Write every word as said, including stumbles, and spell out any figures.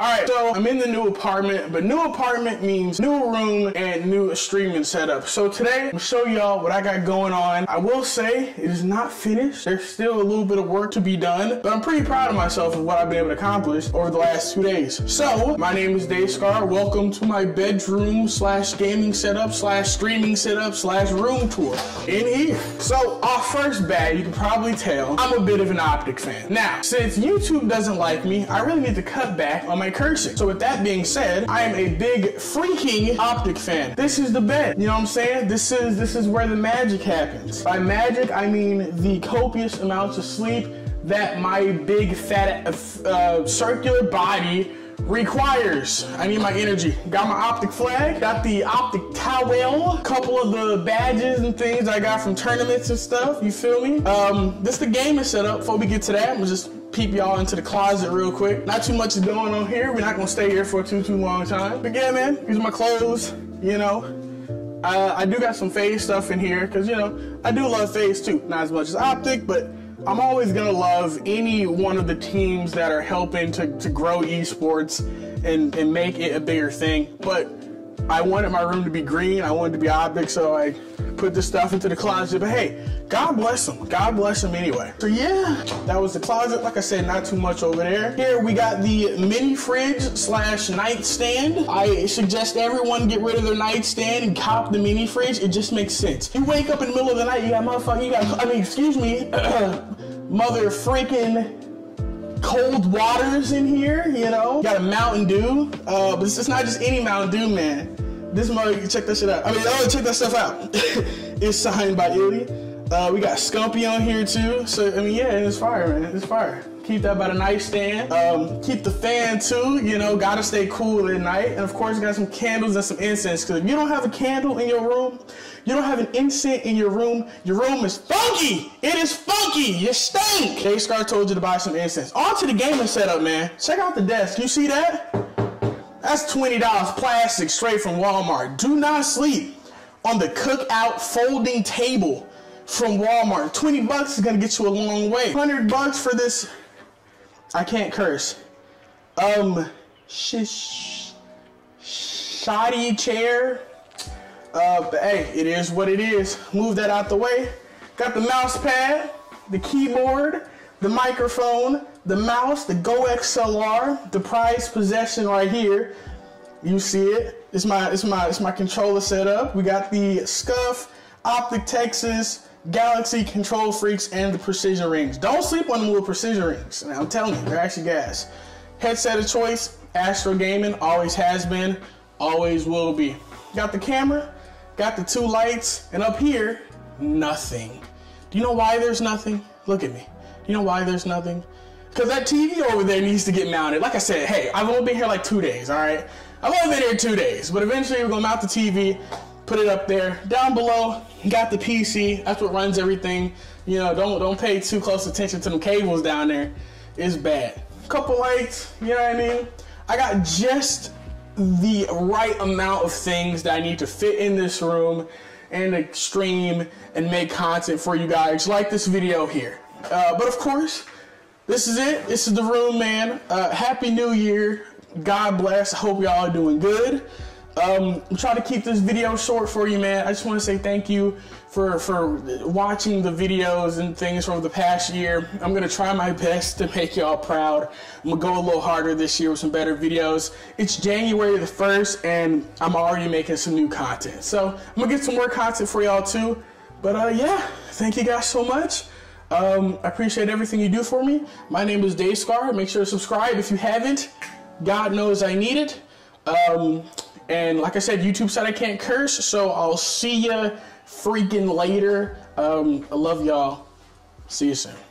Alright, so I'm in the new apartment, but new apartment means new room and new streaming setup. So today, I'm gonna show y'all what I got going on. I will say, it is not finished. There's still a little bit of work to be done, but I'm pretty proud of myself of what I've been able to accomplish over the last two days. So, my name is Dayscar. Welcome to my bedroom slash gaming setup slash streaming setup slash room tour in here. So, off first bat, you can probably tell, I'm a bit of an Optic fan. Now, since YouTube doesn't like me, I really need to cut back on my cursing. So with that being said, I am a big freaking Optic fan. This is the bed. You know what I'm saying? This is this is where the magic happens. By magic, I mean the copious amounts of sleep that my big fat uh, circular body requires. I need my energy. Got my Optic flag, got the Optic towel, couple of the badges and things I got from tournaments and stuff. You feel me? Um, this is the gaming setup. Before we get to that, I'm just peep y'all into the closet real quick. Not too much is going on here. We're not gonna stay here for too, too long time. But yeah, man, these are my clothes, you know. Uh, I do got some Phase stuff in here, cause you know, I do love Phase too. Not as much as Optic, but I'm always gonna love any one of the teams that are helping to, to grow esports and, and make it a bigger thing. But I wanted my room to be green, I wanted it to be Optic, so I put this stuff into the closet, but hey, God bless them. God bless them anyway. So yeah, that was the closet. Like I said, not too much over there. Here we got the mini fridge slash nightstand. I suggest everyone get rid of their nightstand and cop the mini fridge. It just makes sense. You wake up in the middle of the night, you got motherfucker, you got, I mean, excuse me, mother freaking cold waters in here, you know? Got a Mountain Dew, uh, but it's not just any Mountain Dew, man. This mug, check that shit out. I mean, oh, check that stuff out. It's signed by Illy. Uh, we got Scumpy on here too. So, I mean, yeah, it's fire, man. It's fire. Keep that by the nightstand. Um, keep the fan too, you know, gotta stay cool at night. And of course, you got some candles and some incense, because if you don't have a candle in your room, you don't have an incense in your room, your room is funky. It is funky. You stink. Dayscar told you to buy some incense. On to the gaming setup, man. Check out the desk. You see that? That's twenty dollars plastic straight from Walmart. Do not sleep on the cookout folding table from Walmart. twenty bucks is gonna get you a long way. one hundred bucks for this, I can't curse. Um, sh shoddy chair. Uh, but hey, it is what it is. Move that out the way. Got the mouse pad, the keyboard, the microphone, the mouse, the Go X L R, the prized possession right here. You see it. It's my it's my it's my controller setup. We got the Scuff Optic Texas, Galaxy Control Freaks, and the precision rings. Don't sleep on the little precision rings. Now, I'm telling you, they're actually gas. Headset of choice, Astro Gaming, always has been, always will be. Got the camera, got the two lights, and up here, nothing. Do you know why there's nothing? Look at me. You know why there's nothing? Because that T V over there needs to get mounted. Like I said, hey, I've only been here like two days, all right? I've only been here two days, but eventually we're going to mount the T V, put it up there. Down below, got the P C. That's what runs everything. You know, don't, don't pay too close attention to them cables down there. It's bad. Couple lights, you know what I mean? I got just the right amount of things that I need to fit in this room and to stream and make content for you guys, like this video here. Uh, but of course, this is it. This is the room, man. Uh, Happy New Year. God bless. I hope y'all are doing good. Um, I'm trying to keep this video short for you, man. I just want to say thank you for, for watching the videos and things from the past year. I'm going to try my best to make y'all proud. I'm going to go a little harder this year with some better videos. It's January the first, and I'm already making some new content. So I'm going to get some more content for y'all, too. But, uh, yeah, thank you guys so much. Um, I appreciate everything you do for me. My name is Dayscar. Make sure to subscribe if you haven't. God knows I need it. Um, and like I said, YouTube said I can't curse, so I'll see ya freaking later. Um, I love y'all. See you soon.